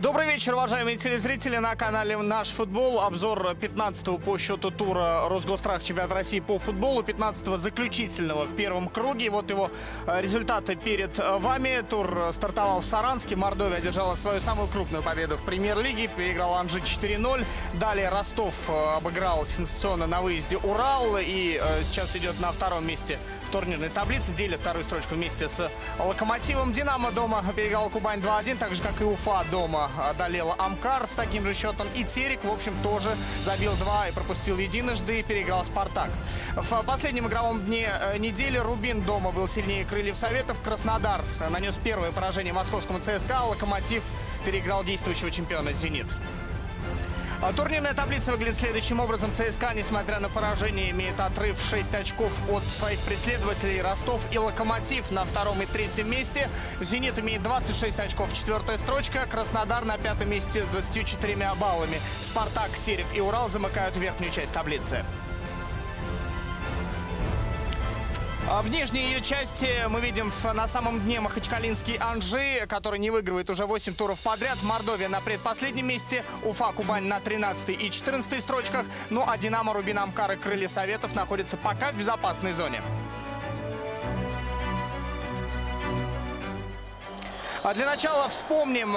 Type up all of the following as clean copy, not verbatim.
Добрый вечер, уважаемые телезрители, на канале «Наш футбол». Обзор 15-го по счету тура Росгосстрах чемпионата России по футболу, 15-го заключительного в первом круге. Вот его результаты перед вами. Тур стартовал в Саранске. Мордовия одержала свою самую крупную победу в премьер-лиге. Переиграла Анжи 4-0. Далее Ростов обыграл сенсационно на выезде Урал. И сейчас идет на втором месте турнирной таблицы, делит вторую строчку вместе с Локомотивом. Динамо дома переиграл Кубань 2-1, так же, как и Уфа дома одолела Амкар с таким же счетом. И Терек, в общем, тоже забил 2 и пропустил единожды, и переиграл Спартак. В последнем игровом дне недели Рубин дома был сильнее Крыльев Советов. Краснодар нанес первое поражение московскому ЦСКА, Локомотив переиграл действующего чемпиона «Зенит». Турнирная таблица выглядит следующим образом. ЦСКА, несмотря на поражение, имеет отрыв 6 очков от своих преследователей. Ростов и Локомотив на втором и третьем месте. Зенит имеет 26 очков, 4-я строчка. Краснодар на 5-м месте с 24 баллами. Спартак, Терек и Урал замыкают верхнюю часть таблицы. В нижней ее части мы видим на самом дне махачкалинский Анжи, который не выигрывает уже 8 туров подряд. Мордовия на предпоследнем месте, Уфа, Кубань на 13 и 14 строчках. Ну а Динамо, Рубин, Амкар и Крылья Советов находятся пока в безопасной зоне. Для начала вспомним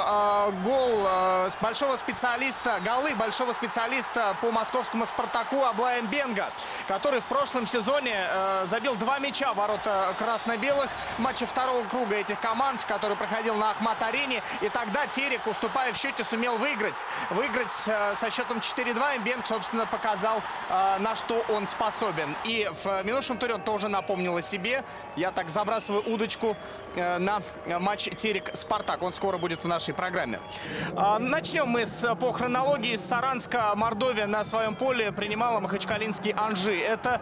голы большого специалиста по московскому «Спартаку» Аблая Бенга, который в прошлом сезоне забил 2 мяча в ворота красно-белых в матче второго круга этих команд, который проходил на Ахмат-арене. И тогда Терек, уступая в счете, сумел выиграть. Со счетом 4-2 Бенг, собственно, показал, на что он способен. И в минувшем туре он тоже напомнил о себе. Я так забрасываю удочку на матч Терек Спартак. Он скоро будет в нашей программе. Начнем мы по хронологии. С Саранска Мордовия на своем поле принимала махачкалинский Анжи. Это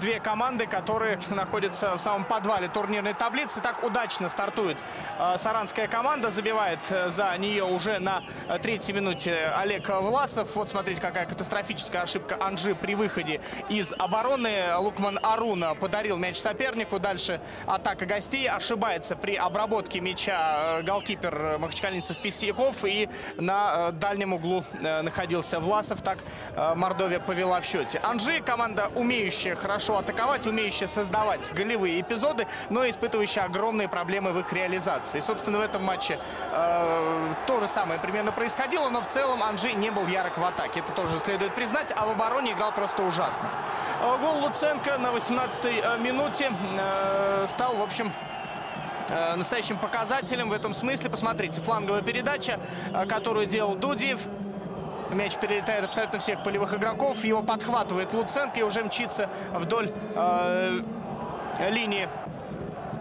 две команды, которые находятся в самом подвале турнирной таблицы. Так удачно стартует саранская команда. Забивает за нее уже на 3-й минуте Олег Власов. Вот смотрите, какая катастрофическая ошибка Анжи при выходе из обороны. Лукман Аруна подарил мяч сопернику. Дальше атака гостей. Ошибается при обработке мяча голкипер махачкалинцев Песьяков, и на дальнем углу находился Власов. Так Мордовия повела в счете. Анжи — команда, умеющая хорошо атаковать, умеющая создавать голевые эпизоды, но испытывающая огромные проблемы в их реализации. Собственно, в этом матче то же самое примерно происходило, но в целом Анжи не был ярок в атаке. Это тоже следует признать, а в обороне играл просто ужасно. Гол Луценко на 18-й минуте стал, в общем, настоящим показателем в этом смысле. Посмотрите, фланговая передача, которую делал Дудиев. Мяч перелетает абсолютно всех полевых игроков. Его подхватывает Луценко и уже мчится вдоль линии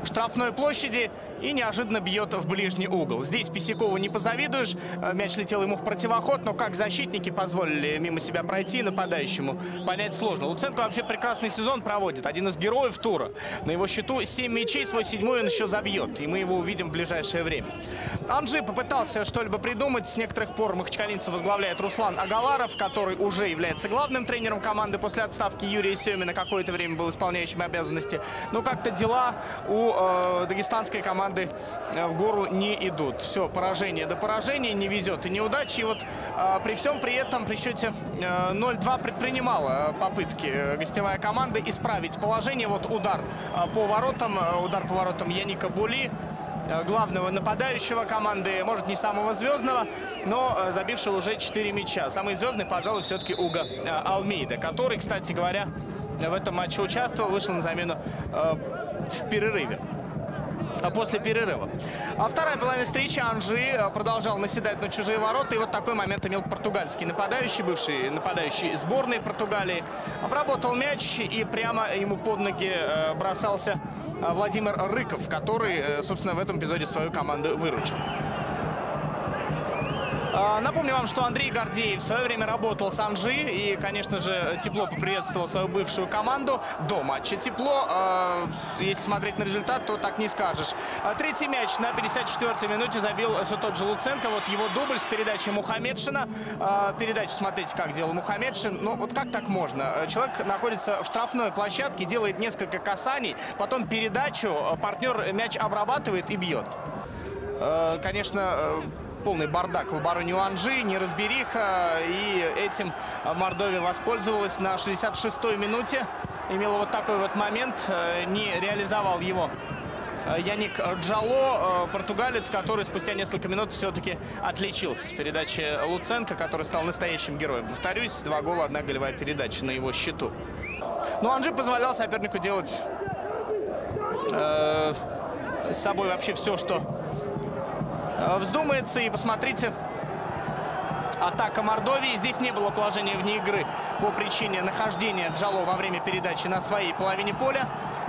штрафной площади и неожиданно бьет в ближний угол. Здесь Песякову не позавидуешь. Мяч летел ему в противоход, но как защитники позволили мимо себя пройти нападающему, понять сложно. Луценко вообще прекрасный сезон проводит. Один из героев тура. На его счету 7 мячей, свой 7-й он еще забьет. И мы его увидим в ближайшее время. Анжи попытался что-либо придумать. С некоторых пор махачкалинцев возглавляет Руслан Агаларов, который уже является главным тренером команды после отставки Юрия Семина. Какое-то время был исполняющим обязанности. Но как-то дела у дагестанской команды в гору не идут. Все, поражение до поражения, не везет и неудачи. И вот при всем при этом, при счете 0-2 предпринимала попытки гостевая команда исправить положение. Вот удар по воротам, Яника Були, главного нападающего команды, может, не самого звездного, но забившего уже 4 мяча. Самый звездный, пожалуй, все-таки Уго Алмейда, который, кстати говоря, в этом матче участвовал, вышел на замену в перерыве. После перерыва. А вторая половина встречи Анжи продолжал наседать на чужие ворота. И вот такой момент имел португальский нападающий, бывший нападающий сборной Португалии. Обработал мяч, и прямо ему под ноги бросался Владимир Рыков, который, собственно, в этом эпизоде свою команду выручил. Напомню вам, что Андрей Гордеев в свое время работал с Анжи и, конечно же, тепло поприветствовал свою бывшую команду до матча. Тепло, если смотреть на результат, то так не скажешь. 3-й мяч на 54-й минуте забил все тот же Луценко. Вот его дубль с передачей Мухамедшина. Передачу смотрите, как делал Мухамедшин. Ну, вот как так можно? Человек находится в штрафной площадке, делает несколько касаний, потом передачу, партнер мяч обрабатывает и бьет. Конечно, полный бардак в обороне у Анжи, неразбериха. И этим Мордовия воспользовалась на 66-й минуте. Имел вот такой вот момент, не реализовал его Яник Джало, португалец, который спустя несколько минут все-таки отличился с передачи Луценко, который стал настоящим героем. Повторюсь, 2 гола, 1 голевая передача на его счету. Но Анжи позволял сопернику делать с собой вообще все, что вздумается. И посмотрите, атака Мордовии. Здесь не было положения вне игры по причине нахождения Джало во время передачи на своей половине поля.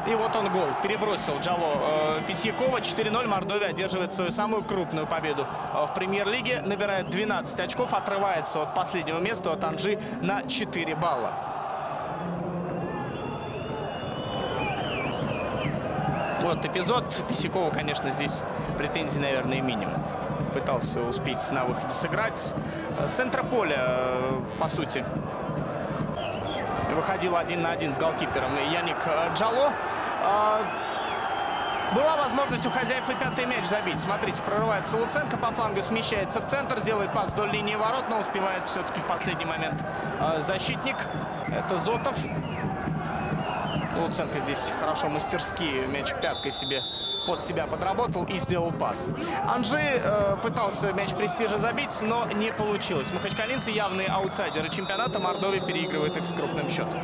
И вот он гол. Перебросил Джало Песьякова. 4-0. Мордовия одерживает свою самую крупную победу в премьер-лиге. Набирает 12 очков. Отрывается от последнего места, от Анжи, на 4 балла. Вот эпизод. Песьякова, конечно, здесь претензий, наверное, минимум. Пытался успеть на выходе сыграть. С центра поля, по сути, выходил 1 на 1 с голкипером Яник Джало. Была возможность у хозяев и 5-й мяч забить. Смотрите, прорывается Луценко, по флангу смещается в центр, делает пас вдоль линии ворот, но успевает все-таки в последний момент защитник. Это Зотов. Луценко здесь хорошо, мастерски мяч пяткой себе под себя подработал и сделал пас. Анжи пытался мяч престижа забить, но не получилось. Махачкалинцы явные аутсайдеры чемпионата. Мордовия переигрывает их с крупным счетом.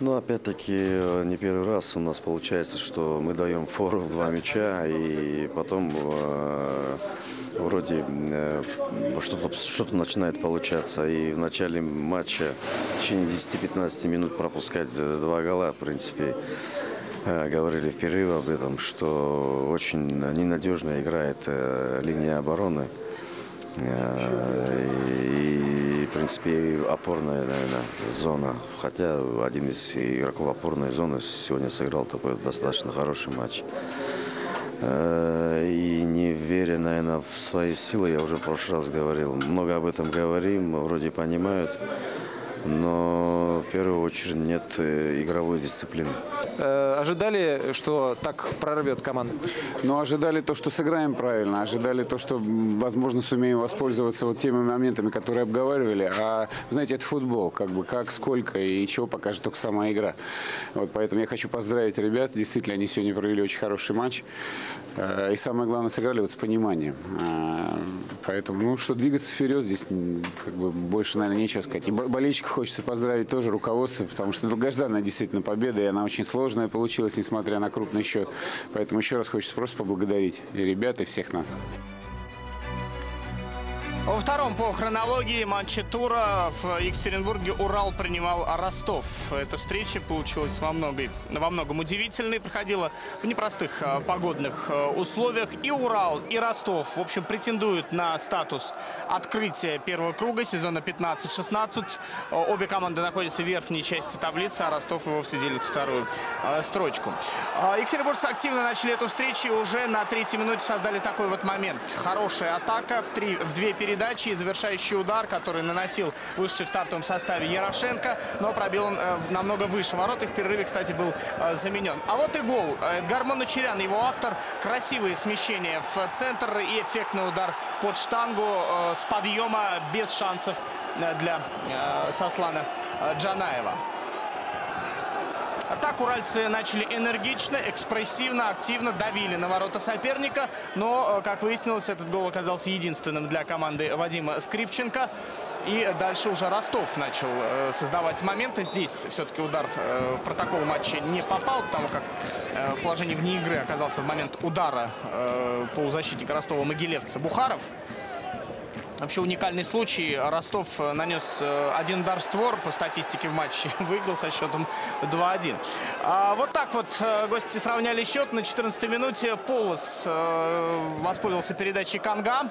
Ну, опять-таки, не первый раз у нас получается, что мы даем фору в 2 мяча, и потом вроде что-то начинает получаться. И в начале матча в течение 10-15 минут пропускать 2 гола, в принципе, говорили в перерыве об этом, что очень ненадежно играет линия обороны. И, в принципе, опорная, наверное, зона. Хотя один из игроков опорной зоны сегодня сыграл такой достаточно хороший матч. И не веря, наверное, в свои силы, я уже в прошлый раз говорил. Много об этом говорим, вроде понимают, но в первую очередь нет игровой дисциплины. Ожидали, что так прорвет команда? Ну, ожидали то, что сыграем правильно. Ожидали то, что, возможно, сумеем воспользоваться вот теми моментами, которые обговаривали. А, знаете, это футбол. Как бы как, сколько и чего покажет только сама игра. Вот, поэтому я хочу поздравить ребят. Действительно, они сегодня провели очень хороший матч. И самое главное, сыграли вот с пониманием. Поэтому, ну, что двигаться вперед, здесь как бы больше, наверное, нечего сказать. И болельщиков хочется поздравить тоже, руководство, потому что долгожданная действительно победа, и она очень сложная получилась, несмотря на крупный счет. Поэтому еще раз хочется просто поблагодарить и ребят, и всех нас. Во втором по хронологии матче тура в Екатеринбурге Урал принимал Ростов. Эта встреча получилась во многом удивительной. Проходила в непростых погодных условиях. И Урал, и Ростов, в общем, претендуют на статус открытия первого круга сезона 15-16. Обе команды находятся в верхней части таблицы, а Ростов и вовсе делит 2-ю строчку. Екатеринбуржцы активно начали эту встречу и уже на 3-й минуте создали такой вот момент. Хорошая атака в две передачи. И завершающий удар, который наносил вышедший в стартовом составе Ярошенко, но пробил он намного выше ворот и в перерыве, кстати, был заменен. А вот и гол. Эдгар Манучарян, его автор. Красивые смещения в центр и эффектный удар под штангу с подъема без шансов для Сослана Джанаева. А так уральцы начали энергично, экспрессивно, активно, давили на ворота соперника. Но, как выяснилось, этот гол оказался единственным для команды Вадима Скрипченко. И дальше уже Ростов начал создавать моменты. Здесь все-таки удар в протокол матча не попал, потому как в положении вне игры оказался в момент удара полузащитника Ростова могилевца Бухаров. Вообще уникальный случай. Ростов нанес 1 удар в створ по статистике в матче. Выиграл со счетом 2-1. Вот так вот гости сравняли счет. На 14-й минуте Полос воспользовался передачей Канга.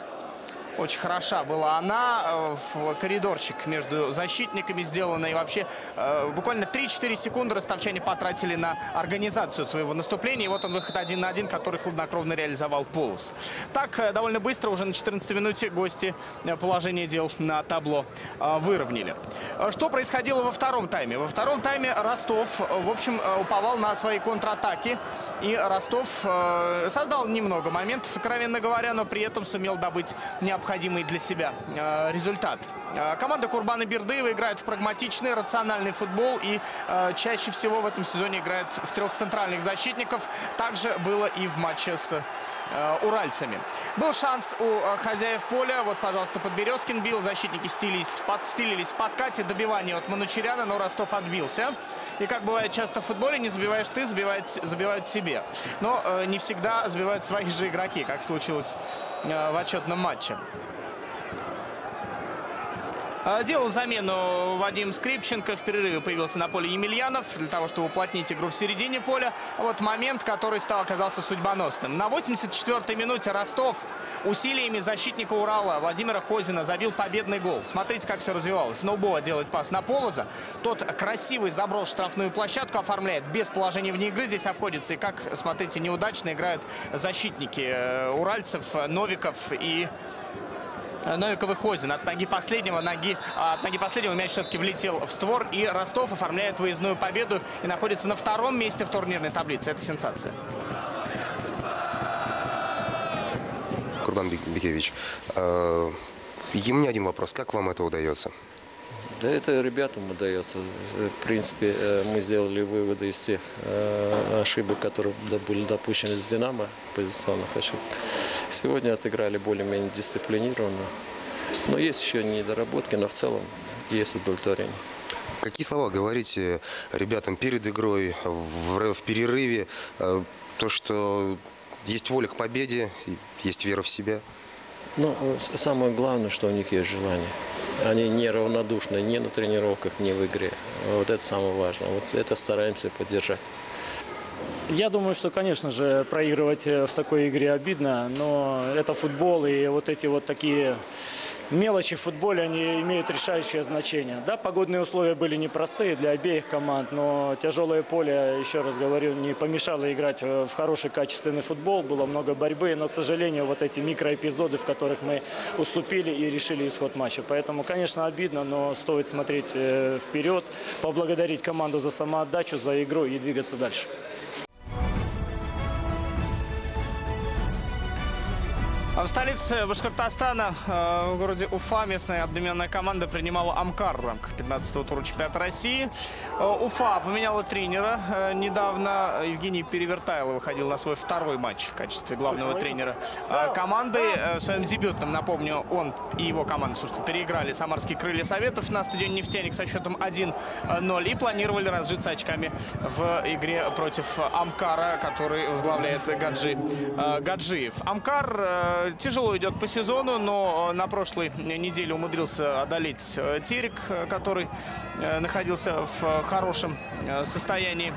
Очень хороша была она. В коридорчик между защитниками сделана. И вообще буквально 3-4 секунды ростовчане потратили на организацию своего наступления. И вот он выход 1 на 1, который хладнокровно реализовал Полос. Так, довольно быстро, уже на 14-й минуте, гости положение дел на табло выровняли. Что происходило во втором тайме? Во втором тайме Ростов, в общем, уповал на свои контратаки. И Ростов создал немного моментов, откровенно говоря, но при этом сумел добыть необходимый для себя результат. Команда Курбана Бердыева играет в прагматичный, рациональный футбол и чаще всего в этом сезоне играет в трех центральных защитников. Также было и в матче с уральцами. Был шанс у хозяев поля. Вот, пожалуйста, Подберезкин бил. Защитники стилились в подкате. Добивание от Манучеряна, но Ростов отбился. И как бывает часто в футболе, не забиваешь ты, забивают себе. Но не всегда забивают свои же игроки, как случилось в отчетном матче. Делал замену Вадим Скрипченко. В перерыве появился на поле Емельянов для того, чтобы уплотнить игру в середине поля. Вот момент, который оказался судьбоносным. На 84-й минуте Ростов усилиями защитника Урала Владимира Хозина забил победный гол. Смотрите, как все развивалось. Сноубоа делает пас на Полоза. Тот красивый заброс в штрафную площадку оформляет без положения вне игры. Здесь обходится. И как, смотрите, неудачно играют защитники уральцев Новиков и Хозин. От ноги последнего мяч все-таки влетел в створ. И Ростов оформляет выездную победу и находится на втором месте в турнирной таблице. Это сенсация. Курбан Бекевич, им не один вопрос. Как вам это удается? Да это ребятам удается. В принципе, мы сделали выводы из тех ошибок, которые были допущены с «Динамо», позиционных ошибок. Сегодня отыграли более-менее дисциплинированно. Но есть еще недоработки, но в целом есть удовлетворение. Какие слова говорите ребятам перед игрой, в перерыве? То, что есть воля к победе, есть вера в себя? Ну, самое главное, что у них есть желание. Они неравнодушны ни на тренировках, ни в игре. Вот это самое важное. Вот это стараемся поддержать. Я думаю, что, конечно же, проигрывать в такой игре обидно, но это футбол, и вот эти вот такие мелочи в футболе, они имеют решающее значение. Да, погодные условия были непростые для обеих команд, но тяжелое поле, еще раз говорю, не помешало играть в хороший качественный футбол, было много борьбы, но, к сожалению, вот эти микроэпизоды, в которых мы уступили и решили исход матча. Поэтому, конечно, обидно, но стоит смотреть вперед, поблагодарить команду за самоотдачу, за игру и двигаться дальше. В столице Башкортостана, в городе Уфа, местная одноименная команда принимала Амкар в рамках 15-го тура чемпионата России. Уфа поменяла тренера. Недавно Евгений Перевертайло выходил на свой второй матч в качестве главного тренера команды. В своем дебютном, напомню, он и его команда, собственно, переиграли самарские «Крылья Советов» на стадионе «Нефтяник» со счетом 1-0 и планировали разжиться очками в игре против Амкара, который возглавляет Гаджи Гаджиев. Амкар тяжело идет по сезону, но на прошлой неделе умудрился одолеть Терек, который находился в хорошем состоянии.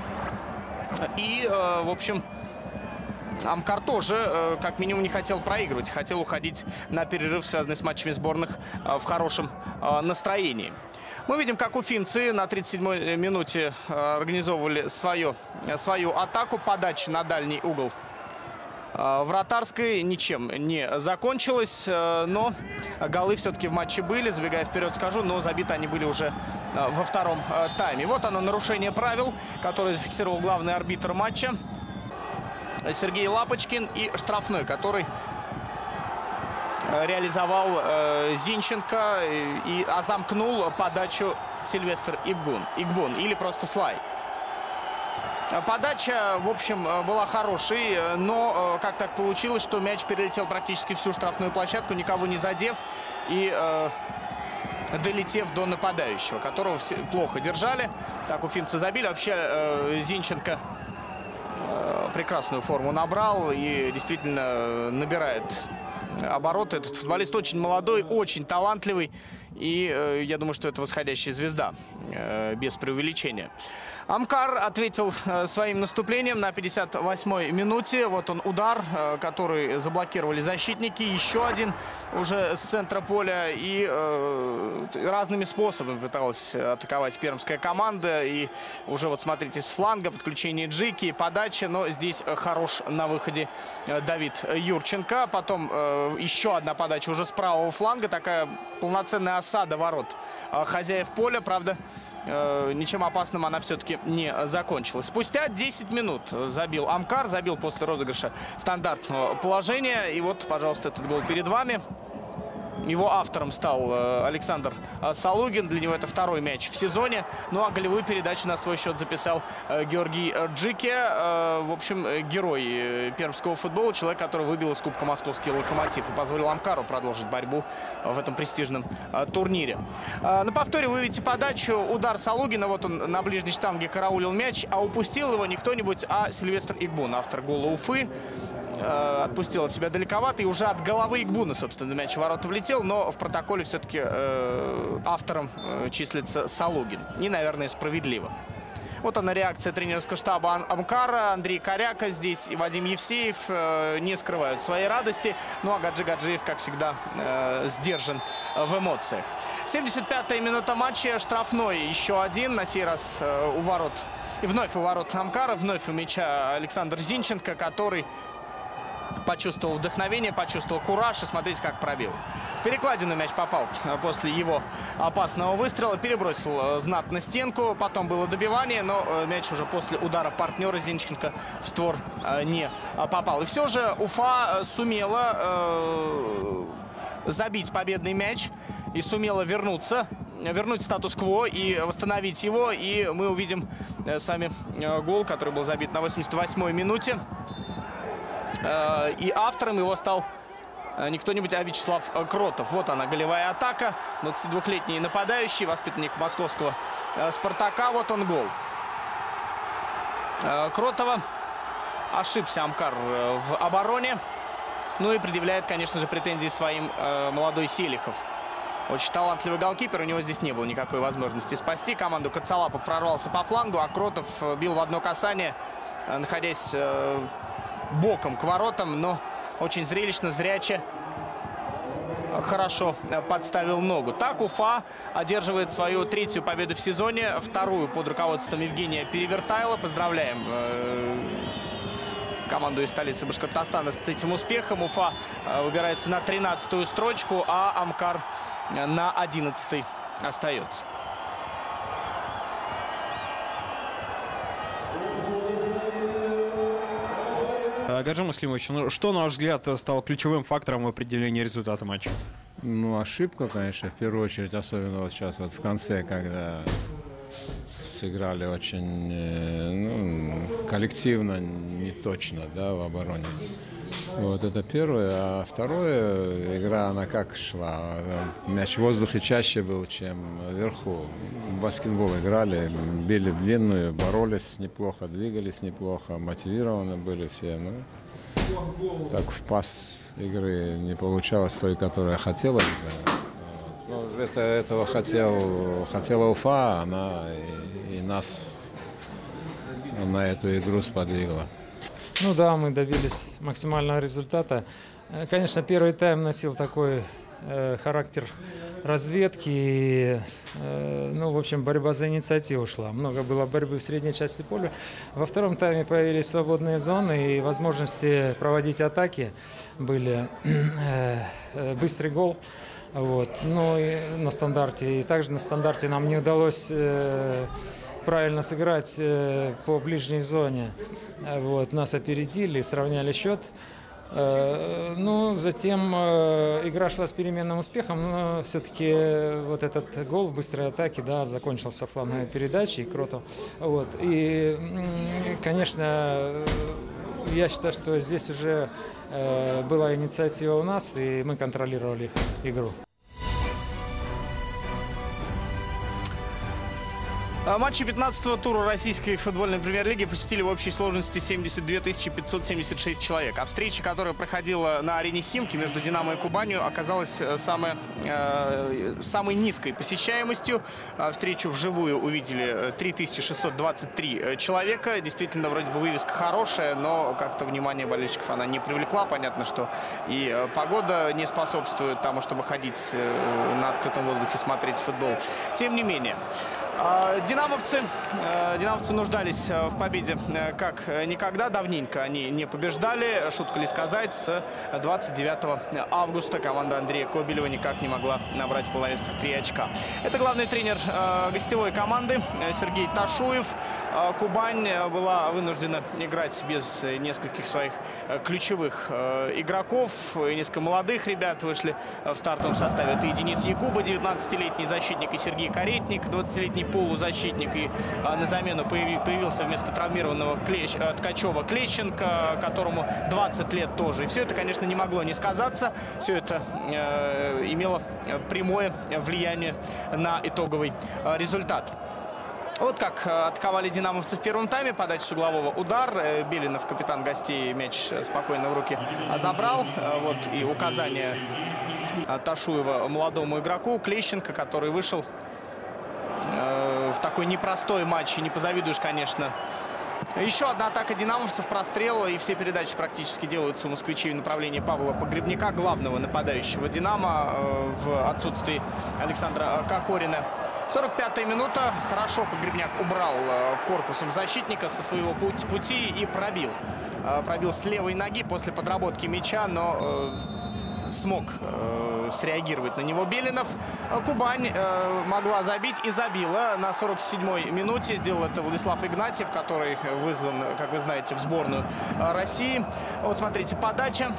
И, в общем, Амкар тоже, как минимум, не хотел проигрывать. Хотел уходить на перерыв, связанный с матчами сборных, в хорошем настроении. Мы видим, как уфимцы на 37-й минуте организовывали свою атаку. Подача на дальний угол вратарской ничем не закончилось, но голы все-таки в матче были, забегая вперед скажу, но забиты они были уже во втором тайме. Вот оно, нарушение правил, которое зафиксировал главный арбитр матча Сергей Лапочкин, и штрафной, который реализовал Зинченко, а замкнул подачу Сильвестр Игбун или просто Слай. Подача, в общем, была хорошей, но как так получилось, что мяч перелетел практически всю штрафную площадку, никого не задев и долетев до нападающего, которого все плохо держали. Так, уфимцы забили. Вообще, Зинченко прекрасную форму набрал и действительно набирает обороты. Этот футболист очень молодой, очень талантливый. И я думаю, что это восходящая звезда, без преувеличения. Амкар ответил своим наступлением на 58-й минуте. Вот он удар, который заблокировали защитники. Еще один уже с центра поля. И разными способами пыталась атаковать пермская команда. И уже вот смотрите, с фланга подключение Джики, подача. Но здесь хорош на выходе Давид Юрченко. Потом еще одна подача уже с правого фланга. Такая полноценная осада ворот хозяев поля. Правда, ничем опасным она все-таки не закончилась. Спустя 10 минут забил Амкар. Забил после розыгрыша стандартного положения. И вот, пожалуйста, этот гол перед вами. Его автором стал Александр Салугин. Для него это второй мяч в сезоне. Ну а голевую передачу на свой счет записал Георгий Джике. В общем, герой пермского футбола. Человек, который выбил из Кубка московский «Локомотив» и позволил Амкару продолжить борьбу в этом престижном турнире. На повторе вы видите подачу. Удар Салугина. Вот он на ближней штанге караулил мяч. А упустил его не кто-нибудь, а Сильвестр Игбун, автор гола Уфы. Отпустил от себя далековато. И уже от головы Игбуна, собственно, мяч в ворота влетел. Но в протоколе все-таки автором числится Салугин. И, наверное, справедливо. Вот она реакция тренерского штаба Амкара. Андрей Коряка здесь и Вадим Евсеев не скрывают своей радости. Ну а Гаджи Гаджиев, как всегда, сдержан в эмоциях. 75-я минута матча. Штрафной еще один. На сей раз у ворот. И вновь у ворот Амкара. Вновь у мяча Александр Зинченко, который... почувствовал вдохновение, почувствовал кураж. И смотрите, как пробил. В перекладину мяч попал после его опасного выстрела. Перебросил знатно стенку. Потом было добивание, но мяч уже после удара партнера Зинченко в створ не попал. И все же Уфа сумела забить победный мяч. И сумела вернуть статус-кво и восстановить его. И мы увидим с вами гол, который был забит на 88-й минуте. И автором его стал не кто-нибудь, а Вячеслав Кротов. Вот она, голевая атака. 22-летний нападающий, воспитанник московского «Спартака». Вот он, гол Кротова. Ошибся Амкар в обороне. Ну и предъявляет, конечно же, претензии своим молодой Селихов. Очень талантливый голкипер, у него здесь не было никакой возможности спасти команду. Кацалапов прорвался по флангу, а Кротов бил в одно касание, находясь... боком к воротам, но очень зрелищно, зряче, хорошо подставил ногу. Так Уфа одерживает свою третью победу в сезоне, вторую под руководством Евгения Перевертайла. Поздравляем команду из столицы Башкортостана с этим успехом. Уфа выбирается на 13-ю строчку, а Амкар на 11-й остается. Гаджи Муслимович, ну что, на ваш взгляд, стало ключевым фактором в определении результата матча? Ну, ошибка, конечно, в первую очередь, особенно вот сейчас, вот в конце, когда сыграли очень коллективно, не точно, да, в обороне. Вот это первое. А второе, игра, она как шла? Мяч в воздухе чаще был, чем вверху. В баскетбол играли, били в длинную, боролись неплохо, двигались неплохо, мотивированы были все. Но так в пас игры не получалось той, которая хотелось бы. Но этого хотела Уфа, она и нас на эту игру сподвигла. Ну да, мы добились максимального результата. Конечно, первый тайм носил такой характер разведки. И, ну, в общем, борьба за инициативу шла. Много было борьбы в средней части поля. Во втором тайме появились свободные зоны и возможности проводить атаки были. Быстрый гол. Вот. Ну и на стандарте. И также на стандарте нам не удалось... правильно сыграть по ближней зоне. Вот, нас опередили, сравняли счет. Ну, затем игра шла с переменным успехом, но все-таки вот этот гол в быстрой атаке, да, закончился фланговой передачей Кротов. Вот. И, конечно, я считаю, что здесь уже была инициатива у нас, и мы контролировали игру. Матчи 15-го тура российской футбольной премьер-лиги посетили в общей сложности 72 576 человек. А встреча, которая проходила на арене Химки между «Динамо» и «Кубанью», оказалась самой низкой посещаемостью. Встречу вживую увидели 3623 человека. Действительно, вроде бы вывеска хорошая, но как-то внимание болельщиков она не привлекла. Понятно, что и погода не способствует тому, чтобы ходить на открытом воздухе, смотреть футбол. Тем не менее, динамовцы нуждались в победе как никогда. Давненько они не побеждали. Шутка ли сказать, с 29 августа команда Андрея Кобелева никак не могла набрать в половинских 3 очка. Это главный тренер гостевой команды Сергей Ташуев. Кубань была вынуждена играть без нескольких своих ключевых игроков. Несколько молодых ребят вышли в стартовом составе. Это и Денис Якуба, 19-летний защитник, и Сергей Каретник, 20-летний полузащитник. И на замену появился вместо травмированного Ткачева Клещенко, которому 20 лет тоже. И все это, конечно, не могло не сказаться. Все это имело прямое влияние на итоговый результат. Вот как атаковали динамовцы в первом тайме. Подача с углового, удар. Белинов, капитан гостей, мяч спокойно в руки забрал. Вот и указание Ташуева молодому игроку Клещенко, который вышел в такой непростой матч. И не позавидуешь, конечно. Еще одна атака динамовцев, прострел, и все передачи практически делаются у москвичей в направлении Павла Погребняка, главного нападающего «Динамо» в отсутствии Александра Кокорина. 45-я минута. Хорошо Погребняк убрал корпусом защитника со своего пути и пробил. Пробил с левой ноги после подработки мяча, но смог среагировать на него Белинов. Кубань могла забить и забила на 47-й минуте. Сделал это Владислав Игнатьев, который вызван, как вы знаете, в сборную России. Вот смотрите, подача.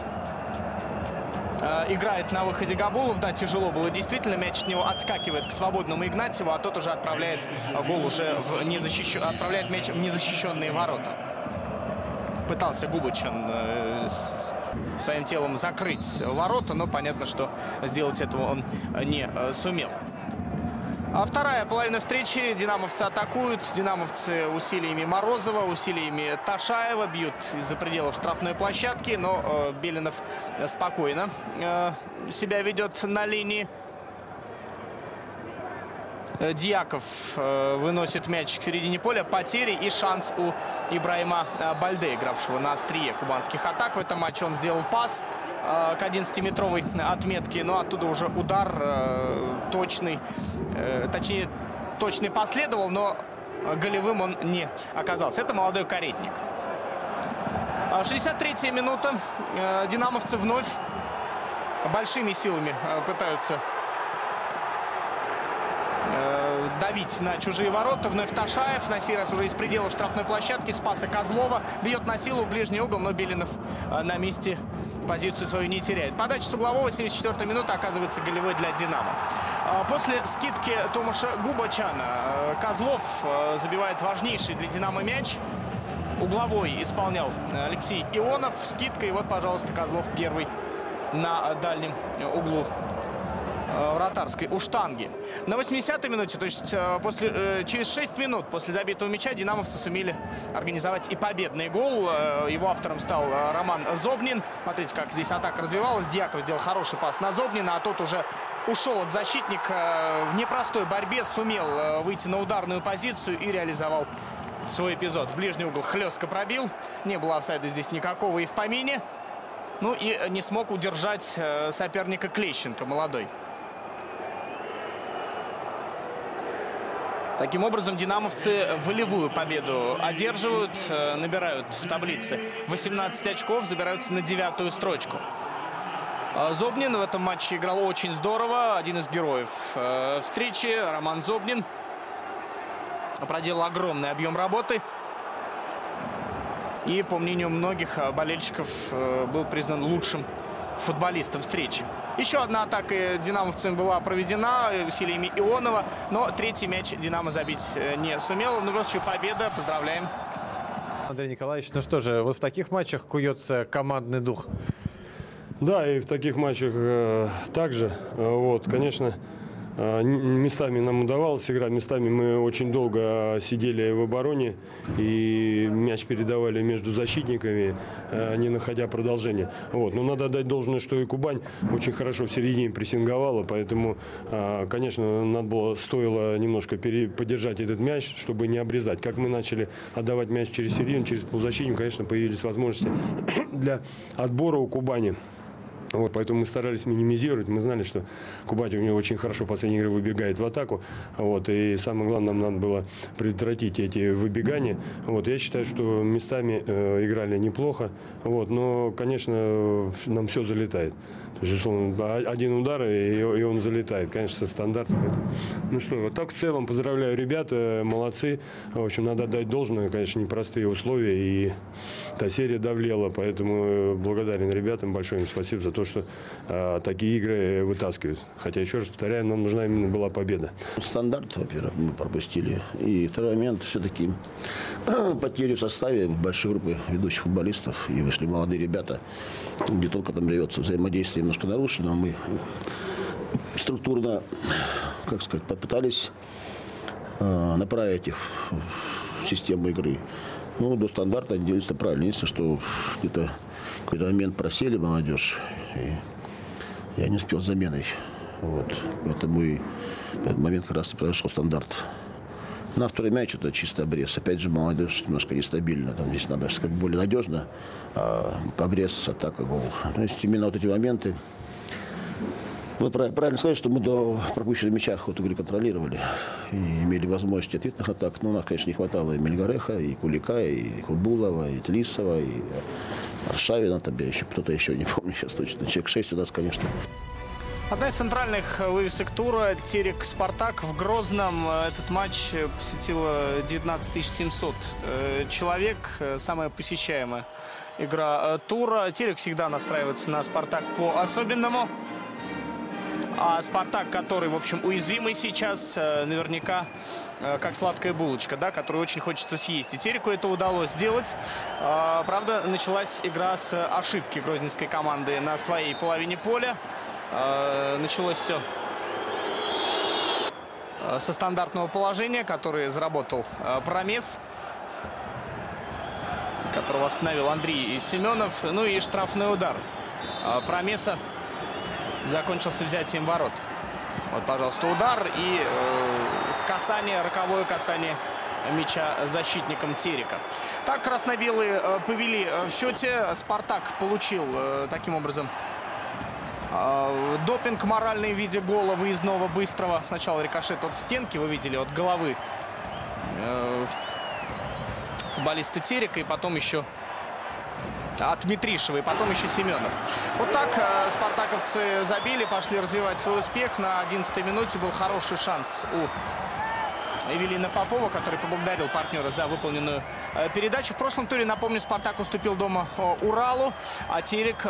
Играет на выходе Габулов. Да, тяжело было действительно. Мяч от него отскакивает к свободному Игнатьеву, а тот уже отправляет гол уже в отправляет мяч в незащищенные ворота. Пытался Губачин своим телом закрыть ворота, но понятно, что сделать этого он не сумел. А вторая половина встречи. Динамовцы атакуют. Динамовцы усилиями Морозова, усилиями Ташаева бьют из-за пределов штрафной площадки, но Белинов спокойно себя ведет на линии. Дьяков выносит мяч к середине поля. Потери и шанс у Ибраима Бальде, игравшего на острие кубанских атак. В этом матче он сделал пас к 11-метровой отметке. Но оттуда уже удар точный последовал, но голевым он не оказался. Это молодой Каретник. 63-я минута. Динамовцы вновь большими силами пытаются давить на чужие ворота. Вновь Ташаев, на сей раз уже из пределов штрафной площадки, спаса Козлова, бьет на силу в ближний угол, но Белинов на месте, позицию свою не теряет. Подача с углового, 74-я минута, оказывается голевой для «Динамо». После скидки Томаша Губачана Козлов забивает важнейший для «Динамо» мяч. Угловой исполнял Алексей Ионов. Скидка, и вот, пожалуйста, Козлов первый на дальнем углу вратарской у штанги. На 80-й минуте, то есть через 6 минут после забитого мяча, динамовцы сумели организовать и победный гол. Его автором стал Роман Зобнин. Смотрите, как здесь атака развивалась. Дьяков сделал хороший пас на Зобнина, а тот уже ушел от защитника. В непростой борьбе сумел выйти на ударную позицию и реализовал свой эпизод. В ближний угол хлестко пробил. Не было офсайда здесь никакого и в помине. Ну и не смог удержать соперника Клещенко, молодой. Таким образом, динамовцы волевую победу одерживают, набирают в таблице 18 очков, забираются на 9-ю строчку. Зобнин в этом матче играл очень здорово. Один из героев встречи, Роман Зобнин, проделал огромный объем работы. И, по мнению многих болельщиков, был признан лучшим футболистом встречи. Еще одна атака динамовцами была проведена усилиями Ионова, но третий мяч «Динамо» забить не сумел. Ну, просто победа. Поздравляем. Андрей Николаевич, ну что же, вот в таких матчах куется командный дух. Да, и в таких матчах также. Вот, конечно, Местами нам удавалось играть, местами мы очень долго сидели в обороне и мяч передавали между защитниками, не находя продолжения. Вот. Но надо отдать должное, что и Кубань очень хорошо в середине прессинговала, поэтому, конечно, надо было, стоило немножко поддержать этот мяч, чтобы не обрезать. Как мы начали отдавать мяч через середину, через полузащитник, конечно, появились возможности для отбора у Кубани. Вот, поэтому мы старались минимизировать. Мы знали, что Кубань у него очень хорошо последние игры выбегает в атаку. Вот, и самое главное, нам надо было предотвратить эти выбегания. Вот, я считаю, что местами играли неплохо. Вот, но, конечно, нам все залетает. То есть, условно, один удар, и он залетает. Конечно, со стандартом. Ну что, вот так в целом поздравляю ребят. Молодцы. В общем, надо отдать должное. Конечно, непростые условия. И та серия давлела. Поэтому благодарен ребятам. Большое им спасибо за то, что такие игры вытаскивают. Хотя, еще раз повторяю, нам нужна именно была победа. Стандарт, во-первых, мы пропустили. И второй момент, все-таки потери в составе большой группы ведущих футболистов. И вышли молодые ребята, где только там рвется. Взаимодействие немножко нарушено. Мы структурно, как сказать, попытались направить их в систему игры. Ну, до стандарта делились правильно. Единственное, что где-то в какой-то момент просели молодежь, и я не успел с заменой. Вот. Поэтому и в этот момент как раз и произошел стандарт. На второй мяч это чисто обрез. Опять же, молодежь немножко нестабильно. Там здесь надо сказать более надежно. А обрез, атака, гол. То есть именно вот эти моменты. Вы правильно сказали, что мы до пропущенных мячах вот игры контролировали и имели возможность ответных атак. Но у нас, конечно, не хватало и Мельгареха, и Кулика, и Хубулова, и Тлисова, и Аршавина. Там я еще кто-то еще не помню сейчас точно. Человек 6 у нас, конечно. Одна из центральных вывесок тура — Терек — Спартак. В Грозном этот матч посетило 19 700 человек. Самая посещаемая игра тура. Терек всегда настраивается на Спартак по-особенному. А Спартак, который, в общем, уязвимый сейчас, наверняка как сладкая булочка, да, которую очень хочется съесть. И Тереку это удалось сделать. Правда, началась игра с ошибки грозненской команды на своей половине поля. Началось все со стандартного положения, который заработал Промес, которого остановил Андрей Семенов. Ну и штрафной удар Промеса закончился взятием ворот. Вот, пожалуйста, удар и касание, роковое касание мяча защитником Терека. Так красно-белые повели в счете. Спартак получил таким образом допинг моральный в виде гола выездного быстрого. Сначала рикошет от стенки, вы видели, от головы футболиста Терека, и потом еще от Митришева, и потом еще Семенов. Вот так спартаковцы забили, пошли развивать свой успех. На 11-й минуте был хороший шанс у Эвелина Попова, который поблагодарил партнера за выполненную передачу. В прошлом туре, напомню, Спартак уступил дома Уралу, а Терек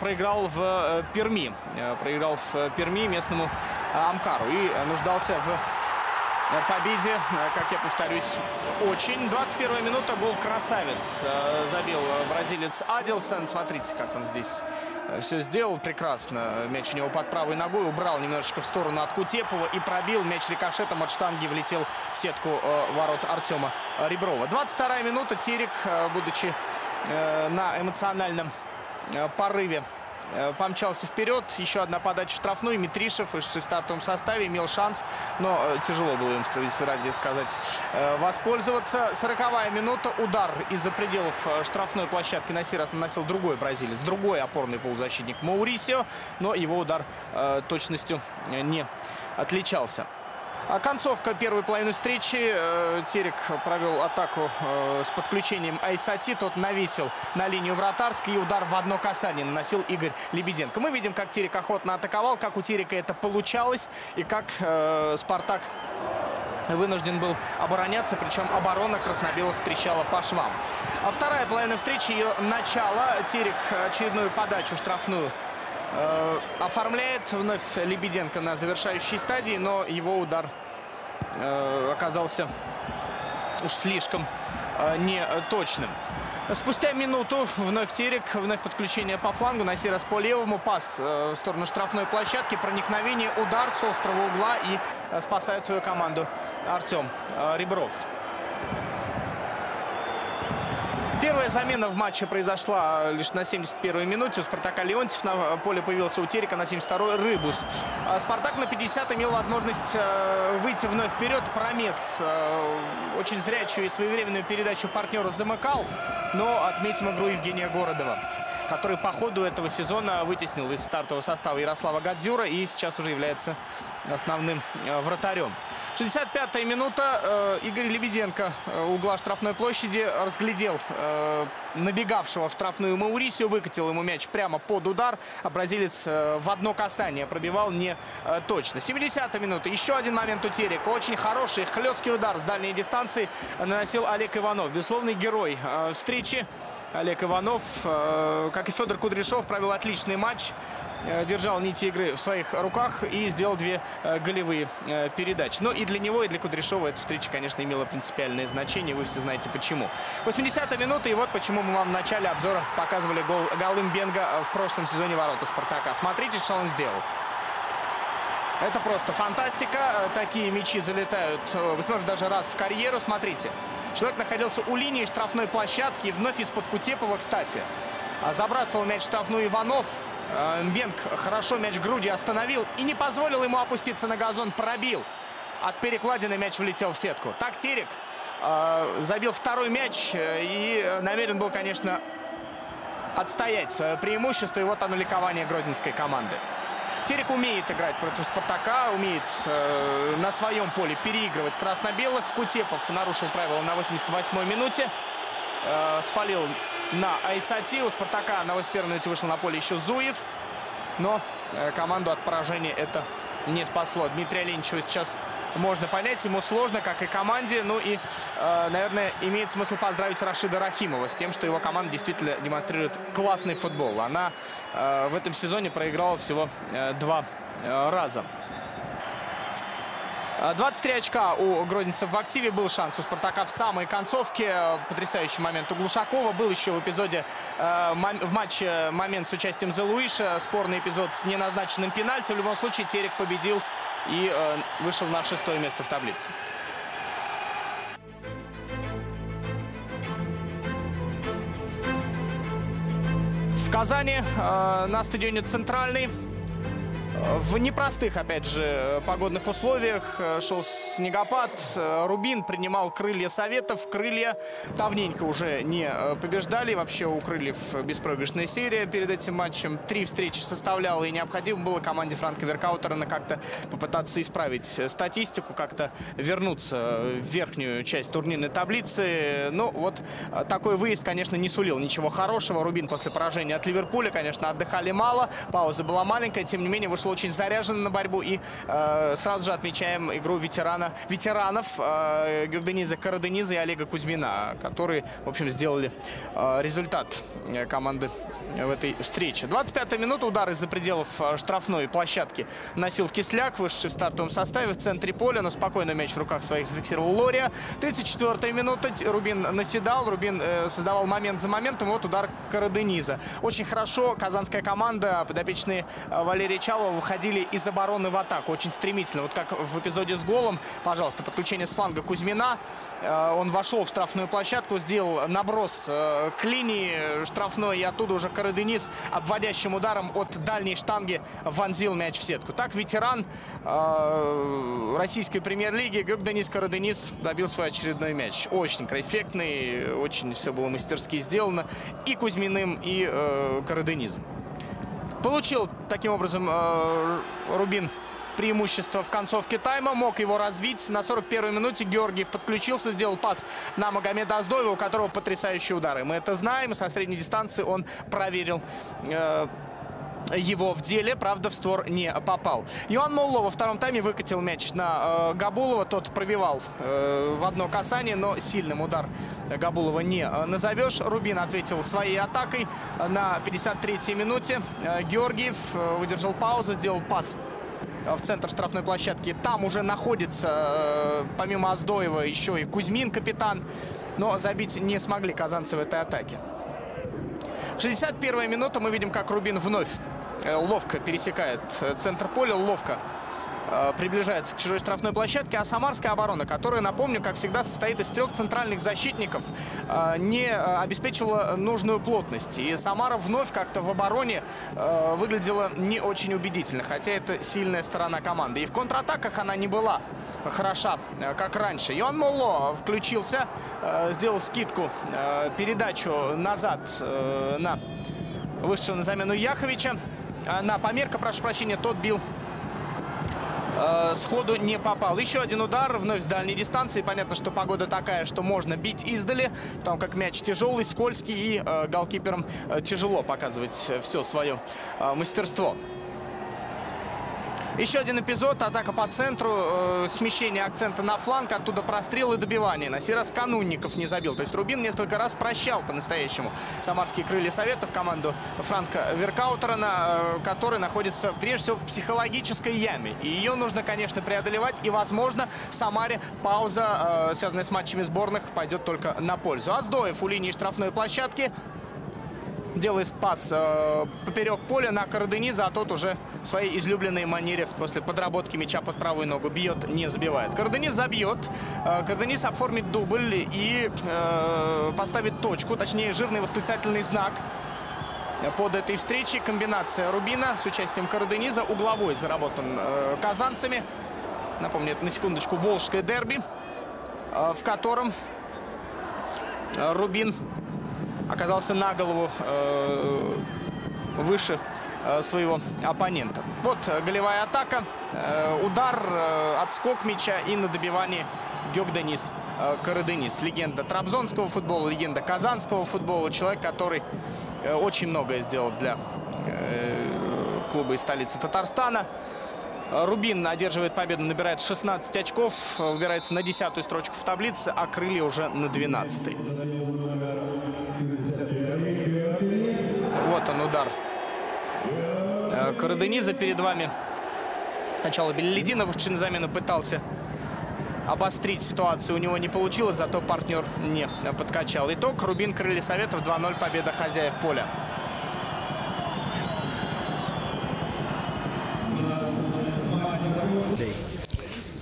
проиграл в Перми. Проиграл в Перми местному Амкару и нуждался в победе, как я повторюсь, очень. 21-я минута, гол красавец забил бразилец Адилсон. Смотрите, как он здесь все сделал прекрасно. Мяч у него под правой ногой, убрал немножечко в сторону от Кутепова и пробил. Мяч рикошетом от штанги влетел в сетку ворот Артема Реброва. 22-я минута. Терек, будучи на эмоциональном порыве, помчался вперед. Еще одна подача в штрафную. Митришев, вышедший в стартовом составе, имел шанс, но тяжело было им, справедливости ради сказать, воспользоваться. 40-я минута. Удар из-за пределов штрафной площадки на сей раз наносил другой бразилец, другой опорный полузащитник Маурисио, но его удар точностью не отличался. Концовка первой половины встречи. Терек провел атаку с подключением Айсати. Тот навесил на линию вратарской, и удар в одно касание наносил Игорь Лебеденко. Мы видим, как Терек охотно атаковал, как у Терека это получалось, и как Спартак вынужден был обороняться, причем оборона краснобелых трещала по швам. А вторая половина встречи, ее начало. Терек очередную подачу штрафную оформляет. Вновь Лебеденко на завершающей стадии, но его удар оказался уж слишком неточным. Спустя минуту вновь Терек, вновь подключение по флангу, на сей раз по левому, пас в сторону штрафной площадки, проникновение, удар с острого угла и спасает свою команду Артем Ребров. Первая замена в матче произошла лишь на 71-й минуте. У Спартака Леонтьев, на поле появился у Терека, на 72-й Рыбус. Спартак на 50 имел возможность выйти вновь вперед. Промес очень зрячую и своевременную передачу партнера замыкал. Но отметим игру Евгения Городова, который по ходу этого сезона вытеснил из стартового состава Ярослава Гадзюра и сейчас уже является основным вратарем. 65-я минута. Игорь Лебеденко угла штрафной площади разглядел набегавшего в штрафную Маурисио, выкатил ему мяч прямо под удар, а бразилец в одно касание пробивал не точно. 70-я минута. Еще один момент у Терека. Очень хороший, хлесткий удар с дальней дистанции наносил Олег Иванов. Безусловный герой встречи. Олег Иванов, как и Федор Кудряшов, провел отличный матч, держал нити игры в своих руках и сделал две голевые передачи. Но и для него, и для Кудряшова эта встреча, конечно, имела принципиальное значение. Вы все знаете почему. 80-я минута, и вот почему мы вам в начале обзора показывали гол Голымбенга в прошлом сезоне ворота Спартака. Смотрите, что он сделал. Это просто фантастика. Такие мячи залетают, быть может, даже раз в карьеру. Смотрите, человек находился у линии штрафной площадки, и вновь из-под Кутепова, кстати. Забрасывал мяч в штрафную Иванов. Бенг хорошо мяч грудью остановил и не позволил ему опуститься на газон. Пробил. От перекладины мяч влетел в сетку. Так Терек забил второй мяч и намерен был, конечно, отстоять свое преимущество. И вот оно, ликование грозненской команды. Терек умеет играть против Спартака, умеет на своем поле переигрывать красно-белых. Кутепов нарушил правила на 88-й минуте. Сфалил на Айсати. У Спартака на 81-й минуте вышел на поле еще Зуев. Но команду от поражения это не спасло. Дмитрия Леничева сейчас можно понять. Ему сложно, как и команде. Ну и, наверное, имеет смысл поздравить Рашида Рахимова с тем, что его команда действительно демонстрирует классный футбол. Она в этом сезоне проиграла всего два раза. 23 очка у грозненцев в активе. Был шанс у Спартака в самой концовке. Потрясающий момент у Глушакова. Был еще в эпизоде, в матче момент с участием Зелуиша. Спорный эпизод с неназначенным пенальти. В любом случае Терек победил и вышел на 6-е место в таблице. В Казани на стадионе «Центральный». В непростых, опять же, погодных условиях шел снегопад. Рубин принимал Крылья Советов. Крылья давненько уже не побеждали. Вообще у Крыльев беспроигрышная серия перед этим матчем. 3 встречи составляла, и необходимо было команде Франка Веркаутерена как-то попытаться исправить статистику, как-то вернуться в верхнюю часть турнирной таблицы. Но вот такой выезд, конечно, не сулил ничего хорошего. Рубин после поражения от Ливерпуля, конечно, отдыхали мало. Пауза была маленькая, тем не менее, вышел очень заряжен на борьбу. И сразу же отмечаем игру ветеранов Гюгдениза Карадениза и Олега Кузьмина, которые, в общем, сделали результат команды в этой встрече. 25-я минута. Удар из-за пределов штрафной площадки носил Кисляк, вышедший в стартовом составе в центре поля, но спокойно мяч в руках своих зафиксировал Лория. 34-я минута. Рубин наседал, Рубин создавал момент за моментом. Вот удар Карадениза. Очень хорошо казанская команда, подопечные Валерия Чалова, выходили из обороны в атаку очень стремительно. Вот как в эпизоде с голом. Пожалуйста, подключение с фланга Кузьмина. Он вошел в штрафную площадку, сделал наброс к линии штрафной, и оттуда уже Караденис обводящим ударом от дальней штанги вонзил мяч в сетку. Так ветеран российской премьер-лиги Гюгденис Караденис добил свой очередной мяч. Очень эффектный, очень все было мастерски сделано и Кузьминым, и Караденизом. Получил таким образом Рубин преимущество в концовке тайма. Мог его развить. На 41-й минуте Георгиев подключился, сделал пас на Магомеда Аздоева, у которого потрясающие удары. Мы это знаем. Со средней дистанции он проверил его в деле, правда, в створ не попал. Иоанн Молло во втором тайме выкатил мяч на Габулова. Тот пробивал в одно касание, но сильным удар Габулова не назовешь. Рубин ответил своей атакой на 53-й минуте. Георгиев выдержал паузу, сделал пас в центр штрафной площадки. Там уже находится, помимо Аздоева, еще и Кузьмин, капитан. Но забить не смогли казанцы в этой атаке. 61-я минута. Мы видим, как Рубин вновь ловко пересекает центр поля. Ловко приближается к чужой штрафной площадке. А самарская оборона, которая, напомню, как всегда состоит из трех центральных защитников, не обеспечила нужную плотность. И Самара вновь как-то в обороне выглядела не очень убедительно. Хотя это сильная сторона команды. И в контратаках она не была хороша, как раньше. Йон Молло включился, сделал скидку, передачу назад на вышедшего на замену Яховича. На Померка, прошу прощения, тот бил. Сходу не попал. Еще один удар вновь с дальней дистанции. Понятно, что погода такая, что можно бить издали, потому как мяч тяжелый, скользкий, и голкиперам тяжело показывать все свое мастерство. Еще один эпизод. Атака по центру, смещение акцента на фланг, оттуда прострел и добивание. На сей раз Канунников не забил. То есть Рубин несколько раз прощал по-настоящему самарские Крылья Советов, команду Франка Веркаутерена, который находится прежде всего в психологической яме. И ее нужно, конечно, преодолевать. И, возможно, Самаре пауза, связанная с матчами сборных, пойдет только на пользу. Аздоев у линии штрафной площадки. Делает пас поперек поля на Кардениза, а тот уже в своей излюбленной манере после подработки мяча под правую ногу бьет, не забивает. Кардениз забьет, Кардениз оформит дубль и поставит точку, точнее жирный восклицательный знак под этой встречей. Комбинация Рубина с участием Кардениза, угловой заработан казанцами. Напомню, это на секундочку волжское дерби, в котором Рубин оказался на голову выше своего оппонента. Вот голевая атака, удар, отскок мяча и на добивании Гёкденис Караденис. Легенда трабзонского футбола, легенда казанского футбола. Человек, который очень многое сделал для клуба из столицы Татарстана. Рубин одерживает победу, набирает 16 очков, убирается на 10-ю строчку в таблице, а Крылья уже на 12-й. Вот он, удар Карадениза перед вами. Сначала Беллидинов, вышедший на замену, пытался обострить ситуацию. У него не получилось, зато партнер не подкачал. Итог: Рубин, Крылья Советов, 2-0, победа хозяев поля.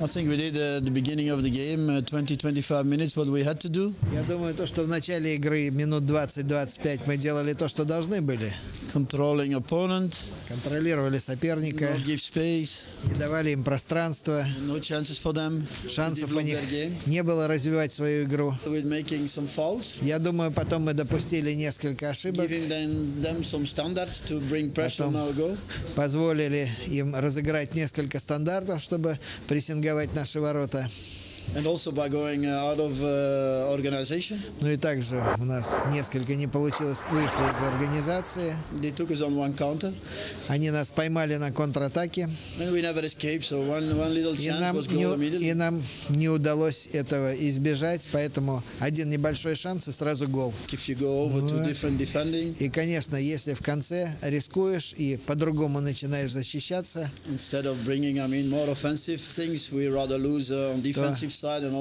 I think we did at the beginning of the game 20-25 minutes what we had to do. Я думаю, то, что в начале игры минут 20-25 мы делали то, что должны были. Controlling opponent. Контролировали соперника. No give space. Не давали им пространства. No chances for them. Шансов у них не было развивать свою игру. We're making some fouls. Я думаю, потом мы допустили несколько ошибок. Giving them some standards to bring pressure on our goal. Позволили им разыграть несколько стандартов, чтобы прессинговать наши ворота. Ну и также у нас несколько не получилось, вышло из организации. Они нас поймали на контратаке. И нам не удалось этого избежать, поэтому один небольшой шанс и сразу гол. И, конечно, если в конце рискуешь и по-другому начинаешь защищаться,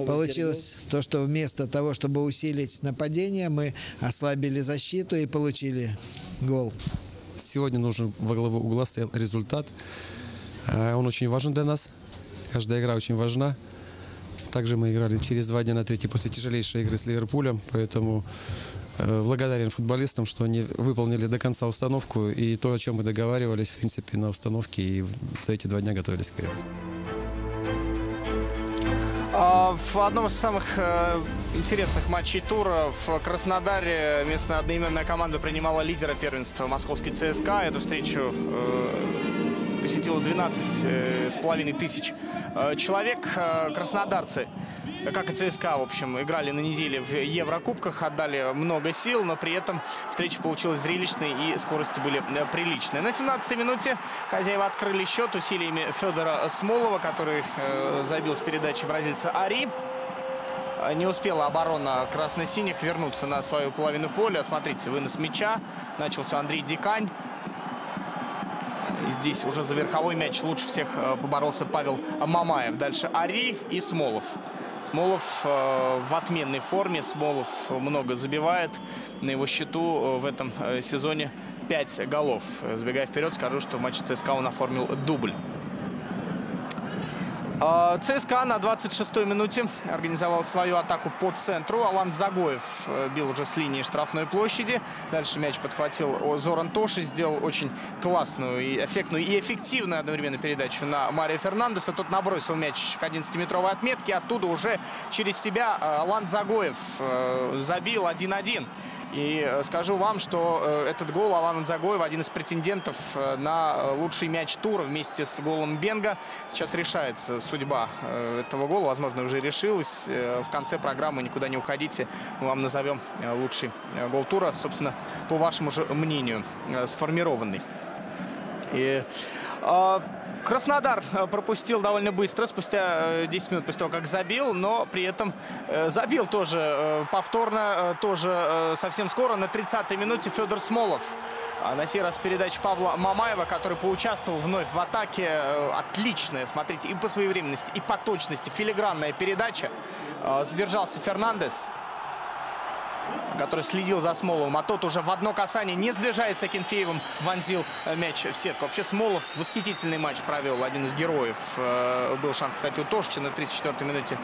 получилось то, что вместо того, чтобы усилить нападение, мы ослабили защиту и получили гол. Сегодня нужен во главу угла стоял результат. Он очень важен для нас. Каждая игра очень важна. Также мы играли через 2 дня на 3 после тяжелейшей игры с Ливерпулем. Поэтому благодарен футболистам, что они выполнили до конца установку. И то, о чем мы договаривались, в принципе, на установке. И за эти 2 дня готовились к игре. В одном из самых интересных матчей тура в Краснодаре местная одноименная команда принимала лидера первенства московский ЦСКА. Эту встречу посетило 12,5 тысяч человек. Краснодарцы, как и ЦСКА, в общем, играли на неделе в Еврокубках, отдали много сил, но при этом встреча получилась зрелищной и скорости были приличные. На 17-й минуте хозяева открыли счет усилиями Федора Смолова, который забил с передачи бразильца Ари. Не успела оборона красно-синих вернуться на свою половину поля. Смотрите, вынос мяча. Начался Андрей Дикань. Здесь уже за верховой мяч лучше всех поборолся Павел Мамаев. Дальше Ари и Смолов. Смолов в отменной форме. Смолов много забивает. На его счету в этом сезоне 5 голов. Забегая вперед, скажу, что в матче ЦСКА он оформил дубль. ЦСКА на 26-й минуте организовал свою атаку по центру. Алан Загоев бил уже с линии штрафной площади. Дальше мяч подхватил Зоран Тоши. Сделал очень классную и эффектную, и эффективную одновременно передачу на Марио Фернандеса. Тот набросил мяч к 11-метровой отметке. Оттуда уже через себя Алан Загоев забил 1-1. И скажу вам, что этот гол Алана Загоева один из претендентов на лучший мяч тура вместе с голом Бенга. Сейчас решается судьба этого гола. Возможно, уже решилась. В конце программы никуда не уходите. Мы вам назовем лучший гол тура, собственно, по вашему же мнению, сформированный. И... Краснодар пропустил довольно быстро, спустя 10 минут после того, как забил, но при этом забил тоже повторно, тоже совсем скоро, на 30-й минуте Федор Смолов. На сей раз передача Павла Мамаева, который поучаствовал вновь в атаке. Отличная, смотрите, и по своевременности, и по точности, филигранная передача. Задержался Фернандес, который следил за Смоловым, а тот уже в одно касание, не сближаясь с Акинфеевым, вонзил мяч в сетку. Вообще Смолов восхитительный матч провел, один из героев. Был шанс, кстати, у Тошича на 34-й минуте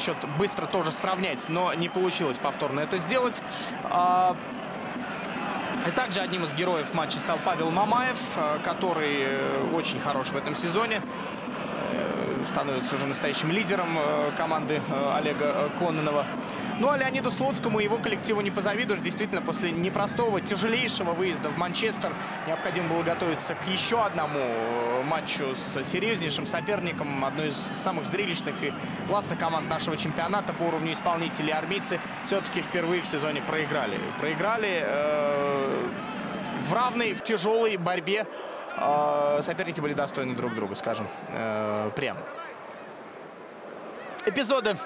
счет быстро тоже сравнять, но не получилось повторно это сделать. И также одним из героев матча стал Павел Мамаев, который очень хорош в этом сезоне. Становится уже настоящим лидером команды Олега Кононова. Ну а Леониду Слуцкому и его коллективу не позавидуешь. Действительно, после непростого, тяжелейшего выезда в Манчестер необходимо было готовиться к еще одному матчу с серьезнейшим соперником. Одной из самых зрелищных и классных команд нашего чемпионата по уровню исполнителей. Армейцы все-таки впервые в сезоне проиграли. Проиграли в равной, в тяжелой борьбе. Соперники были достойны друг друга, скажем прямо. Эпизоды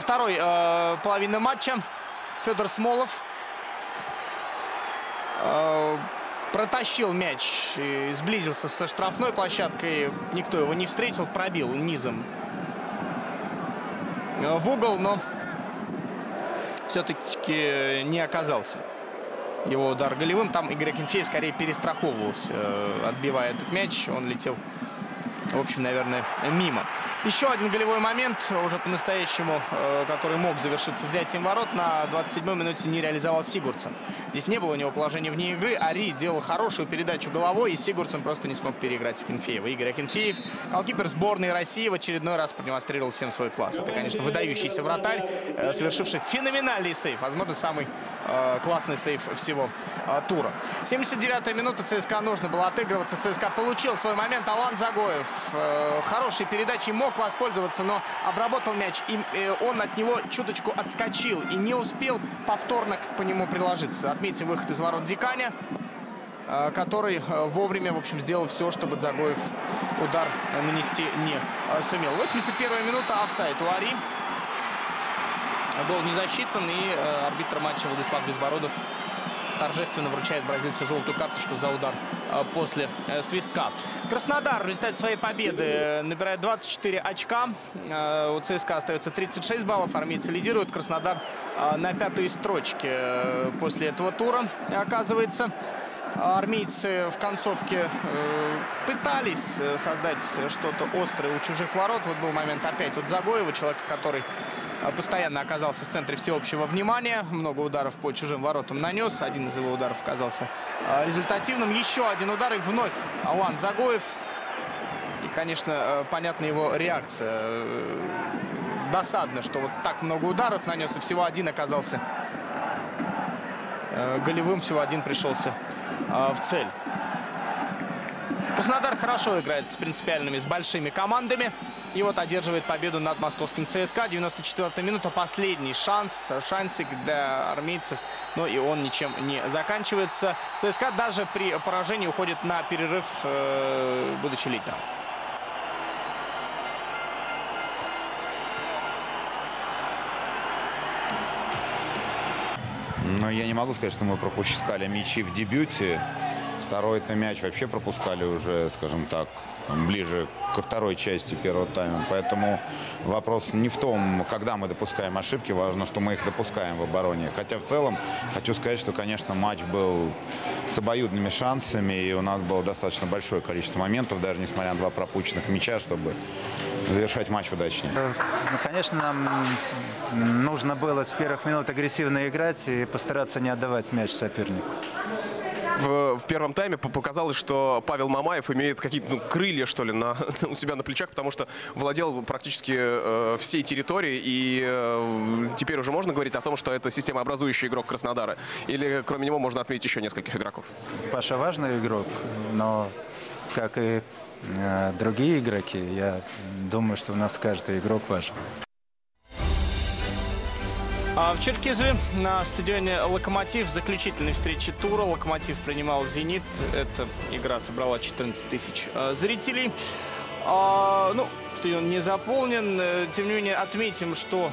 второй половины матча. Федор Смолов протащил мяч, сблизился со штрафной площадкой. Никто его не встретил, пробил низом в угол, но все-таки не оказался его удар голевым. Там Игорь Акинфеев скорее перестраховывался, отбивая этот мяч. Он летел, в общем, наверное, мимо. Еще один голевой момент, уже по-настоящему, который мог завершиться взятием ворот. На 27-й минуте не реализовал Сигурдссон. Здесь не было у него положения вне игры. Ари делал хорошую передачу головой, и Сигурдссон просто не смог переиграть Акинфеева. Игорь Акинфеев, голкипер сборной России, в очередной раз продемонстрировал всем свой класс. Это, конечно, выдающийся вратарь, совершивший феноменальный сейв. Возможно, самый классный сейв всего тура. 79-я минута. ЦСКА нужно было отыгрываться. ЦСКА получил свой момент. Алан Загоев хорошей передачей мог воспользоваться, но обработал мяч, и он от него чуточку отскочил и не успел повторно по нему приложиться. Отметим выход из ворот Диканя, который вовремя, в общем, сделал все, чтобы Загоев удар нанести не сумел. 81-я минута, офсайд у Ари. Гол не засчитан, и арбитр матча Владислав Безбородов торжественно вручает бразильцу желтую карточку за удар после свистка. Краснодар в результате своей победы набирает 24 очка. У ЦСКА остается 36 баллов. Армейцы лидируют. Краснодар на 5-й строчке после этого тура оказывается. Армейцы в концовке пытались создать что-то острое у чужих ворот. Вот был момент опять от Загоева, человека, который постоянно оказался в центре всеобщего внимания. Много ударов по чужим воротам нанес. Один из его ударов оказался результативным. Еще один удар, и вновь Алан Загоев. И, конечно, понятна его реакция. Досадно, что вот так много ударов нанес, и всего один оказался голевым, всего один пришелся в цель. Краснодар хорошо играет с принципиальными, с большими командами. И вот одерживает победу над московским ЦСКА. 94-я минута. Последний шанс. Шансик для армейцев. Но и он ничем не заканчивается. ЦСКА даже при поражении уходит на перерыв, будучи лидером. Но я не могу сказать, что мы пропускали мячи в дебюте. В Второй-то мяч вообще пропускали уже, скажем так, ближе ко второй части первого тайма. Поэтому вопрос не в том, когда мы допускаем ошибки. Важно, что мы их допускаем в обороне. Хотя в целом хочу сказать, что, конечно, матч был с обоюдными шансами. И у нас было достаточно большое количество моментов, даже несмотря на два пропущенных мяча, чтобы завершать матч удачнее. Ну, конечно, нам нужно было с первых минут агрессивно играть и постараться не отдавать мяч сопернику. В первом тайме показалось, что Павел Мамаев имеет какие-то крылья, что ли, у себя на плечах, потому что владел практически всей территорией. И теперь уже можно говорить о том, что это системообразующий игрок Краснодара? Или кроме него можно отметить еще нескольких игроков? Паша важный игрок, но как и другие игроки, я думаю, что у нас каждый игрок важен. В Черкизове на стадионе «Локомотив» в заключительной встрече тура «Локомотив» принимал «Зенит». Эта игра собрала 14 тысяч зрителей. Ну, стадион не заполнен. Тем не менее, отметим, что